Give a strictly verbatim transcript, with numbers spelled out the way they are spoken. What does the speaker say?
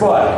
guess what?